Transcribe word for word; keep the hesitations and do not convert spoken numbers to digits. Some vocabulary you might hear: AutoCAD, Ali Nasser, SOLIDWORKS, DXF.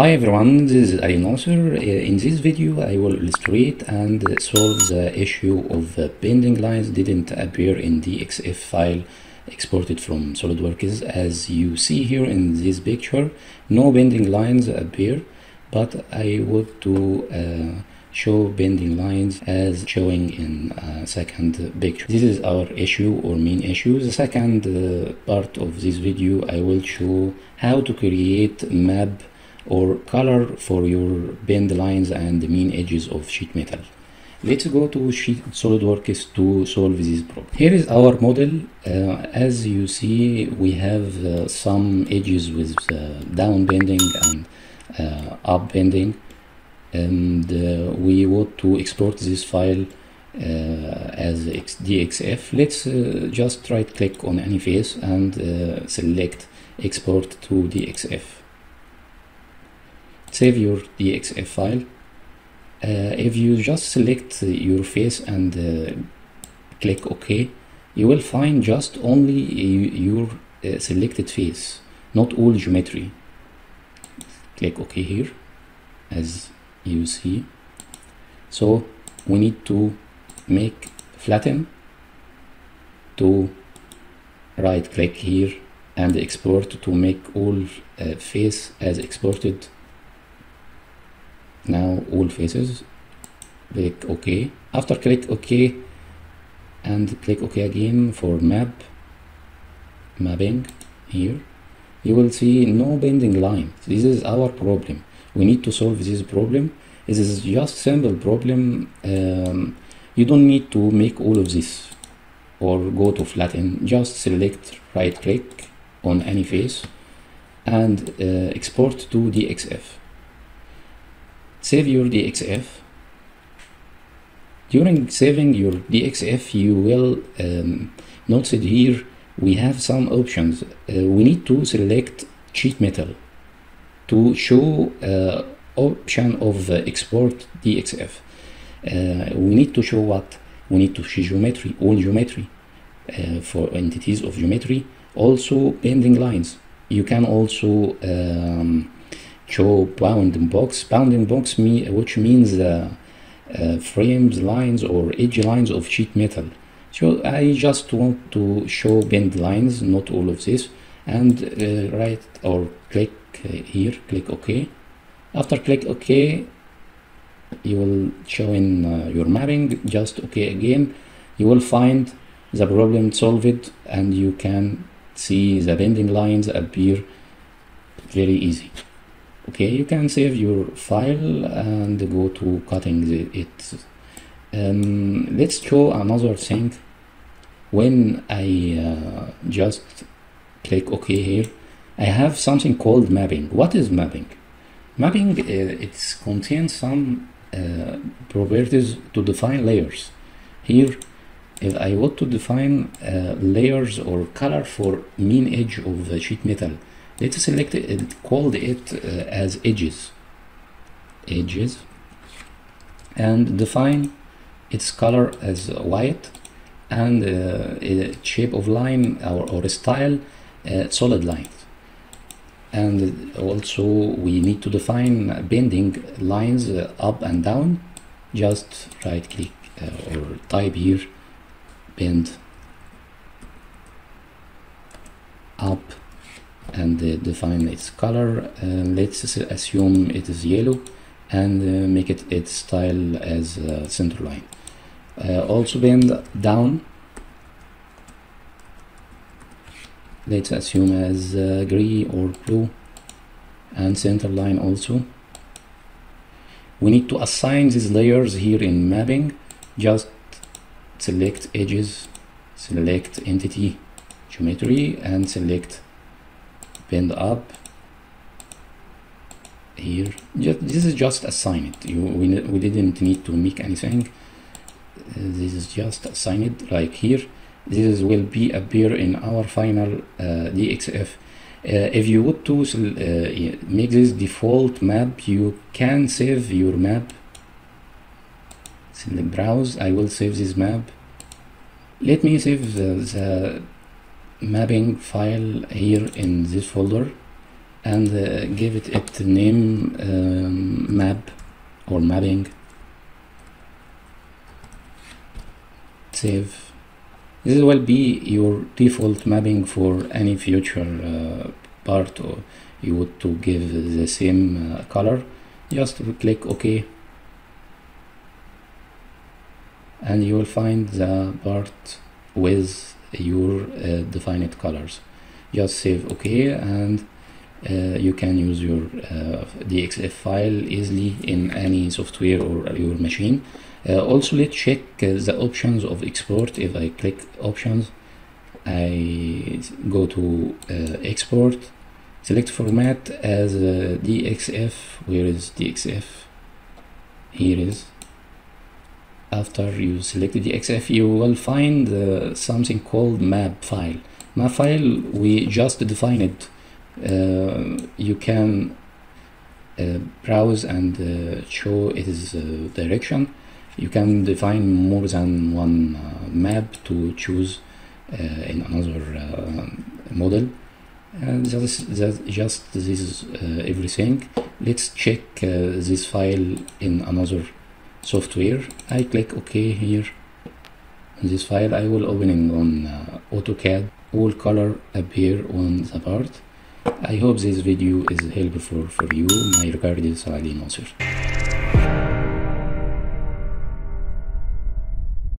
Hi everyone, this is Ali Nasser. In this video I will illustrate and solve the issue of bending lines didn't appear in D X F file exported from SOLIDWORKS. As you see here in this picture, no bending lines appear, but I want to uh, show bending lines as showing in a second picture. This is our issue or main issue. The second uh, part of this video I will show how to create map or color for your bend lines and the mean edges of sheet metal. Let's go to sheet SolidWorks to solve this problem. Here is our model. Uh, as you see, we have uh, some edges with uh, down bending and uh, up bending, and uh, we want to export this file uh, as D X F. Let's uh, just right click on any face and uh, select export to D X F. Save your D X F file. Uh, if you just select uh, your face and uh, click OK, you will find just only your uh, selected face, not all geometry. Click OK here, as you see. So we need to make flatten to right click here and export to make all uh, face as exported. Now all faces, click OK. After click OK and click OK again for map mapping here, you will see no bending line. This is our problem. We need to solve this problem. This is just simple problem. Um, you don't need to make all of this or go to flatten. Just select right click on any face and uh, export to D X F. Save your D X F. During saving your D X F, you will um, notice here we have some options. Uh, we need to select sheet metal to show uh, option of uh, export D X F. Uh, we need to show what? We need to show geometry, all geometry, uh, for entities of geometry, also bending lines. You can also um, show bounding box, bounding box me, which means uh, uh, frames, lines, or edge lines of sheet metal. So I just want to show bend lines, not all of this, and uh, right or click here, click OK. After click OK, you will show in uh, your mapping, just OK again. You will find the problem solved, and you can see the bending lines appear very easy. Okay, you can save your file and go to cutting it. Um, let's show another thing. When I uh, just click OK here, I have something called mapping. What is mapping? Mapping, uh, it contains some uh, properties to define layers. Here, if I want to define uh, layers or color for mean edge of the sheet metal, let's select it, called it uh, as edges, edges, and define its color as white, and uh, shape of line or, or style, uh, solid lines. And also we need to define bending lines uh, up and down. Just right click uh, or type here, bend up, and uh, define its color. Uh, let's assume it is yellow, and uh, make it its style as uh, center line. Uh, also bend down, let's assume as uh, green or blue, and center line also. We need to assign these layers here in mapping. Just select edges, select entity geometry, and select bend up here. Just, this is just assign it. You, we, we didn't need to make anything. Uh, this is just assign it like here. This will be appear in our final uh, D X F. Uh, if you want to uh, make this default map, you can save your map. Select browse. I will save this map. Let me save the, the mapping file here in this folder, and uh, give it its name, um, map or mapping. Save. This will be your default mapping for any future uh, part, or you would to give the same uh, color. Just click OK, and you will find the part with your uh, defined colors. Just save OK, and uh, you can use your uh, D X F file easily in any software or your machine. Uh, also, let's check uh, the options of export. If I click options, I go to uh, export, select format as uh, D X F. Where is D X F? Here is. After you select D X F, you will find uh, something called map file. Map file, we just define it. Uh, you can uh, browse and uh, show its uh, direction. You can define more than one uh, map to choose uh, in another uh, model. And that is, that just this is uh, everything. Let's check uh, this file in another software. I click OK here. This file I will opening on uh, AutoCAD. All color appear on the part. I hope this video is helpful for you. My regard is Ali Nasser.